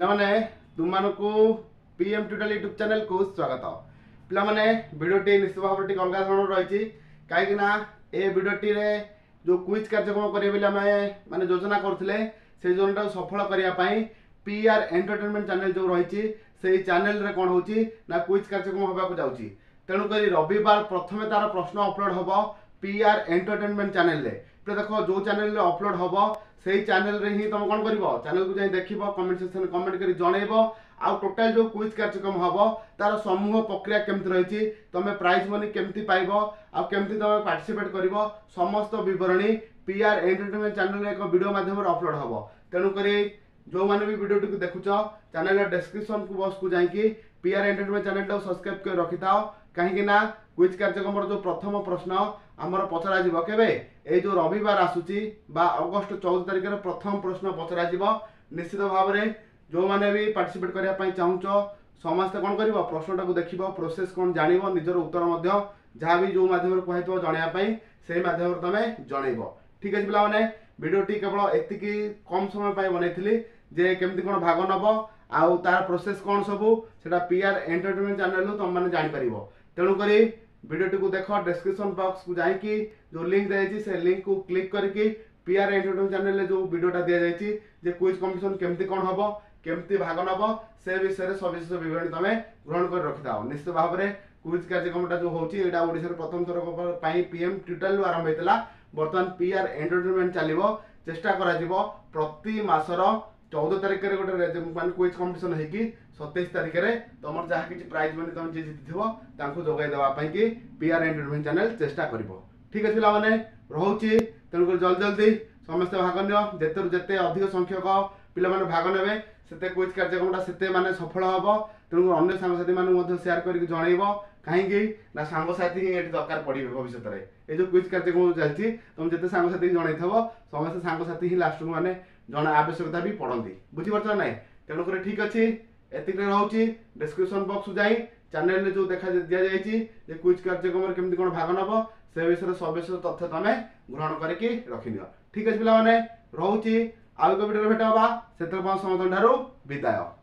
ପିଲାମାନେ ତୁମମାନଙ୍କୁ PM Tutorial YouTube channel को स्वागत। पिलाने भिडटे निश्चित भाव में अलग धरण रही कहीं भिडटी जो क्विज कार्यक्रम करें योजना करते से योजना सफल करने PR एंटरटेनमेंट चैनल जो रही से चैनल रे कौन होना क्विज कार्यक्रम होगा जाऊँगी। तेणुक रविवार प्रथम तार प्रश्न अपलोड होबो PR एंटरटेनमेंट चैनल रे। देख जो चैनल रे अपलोड होबो सेही चैनल रे ही तुम कौन कर चैनल को जाई देखिबो कमेंट सेक्शन कमेंट करी जणैबो। आ टोटल जो क्विज कार्यक्रम होबो तार समूह प्रक्रिया केमती रही तुम प्राइज मनी केमती पाइबो आ केमती तुम पार्टिसिपेट करिबो समस्त विवरणी PR एंटरटेनमेंट चैनल रे एक वीडियो माध्यम रे अपलोड होबो। तेणुक जो माने भी वीडियो टिक देखुछ चैनल डिस्क्रिप्शन को बॉक्स को जाई PR एंटरटेनमेंट चैनल को सब्सक्राइब कर रखिथाओ कहीं क्विज कार्यक्रम जो प्रथम प्रश्न आमर पचरा जीव के जो रविवार आसूची बा अगस्ट 14 तारिखर प्रथम प्रश्न पचरा जीव। निश्चित भाव में जो माने भी पार्टिसिपेट करने चाहूँ समस्ते कौन कर प्रश्न टाक देख प्रोसेस कौन जान निजर उत्तर जहाँ भी जो मध्यम कह जनवाई से मध्यम तुम जन। ठीक है पाने भिडटी केवल एति कम समय बनई जे केमती कौन भाग नब आउ तार प्रोसेस कौन सबू से PR एंटरटेनमेंट चैनल तुम मैंने जापर। तेणुक भिडियोटी को देख डिस्क्रिप्शन बॉक्स को जाइकी जो लिंक दी से लिंक को क्लिक करके PR एंटरटेनमेंट चैनल जो भिडियोटा दि जाइए जे क्विज कंपिटिशन केमती कौन हम केमती भाग नब से विषय सविशेष विवरण तुम ग्रहण कर रखिथाओ। निश्चित भाव में क्विज कार्यक्रम जो होती है यहाँ प्रथम थर PM Tutorial आरंभ होता बर्तमान PR एंटरटेनमेंट चलो चेष्टा प्रति मासर 14 तारिख रे गोटे मान क्विज कंपिटिशन होगी 27 तारिख रे तुम जहाँ किसी प्राइज मैंने तुम जी जीति जोगाई देवाई कि PR एंटरटेनमेंट चैनल चेष्टा कर। ठीक है पाने रोचे तेणुक जल्दी जल्दी समस्त भाग नियु जिते अधिक संख्यक पाने भाग ने से क्विज कार्यक्रम से मानने सफल हम। तेणुक अन्य सांगसाथी मैं सेयार करके जन कहीं सांगसाथी ही दरकार पड़े भविष्य में ये जो क्विज कार्यक्रम चलती तुम जिते सांगसाथी जन समस्त सांगसाथी ही लास्ट को मैंने जना आवश्यकता भी पड़ती बुझीपार ना। तेणुक ठीक अच्छे एति रोचे डिस्क्रिप्शन बॉक्स जाई चैनल जो देखा दि जाए क्विज कार्यक्रम केमती कौन भाग नब से विषय सविशेष तथ्य तुम ग्रहण करके रखिन। ठीक है पाने रोचे आउ एक भिडियो भेट होगा से समस्त विदाय।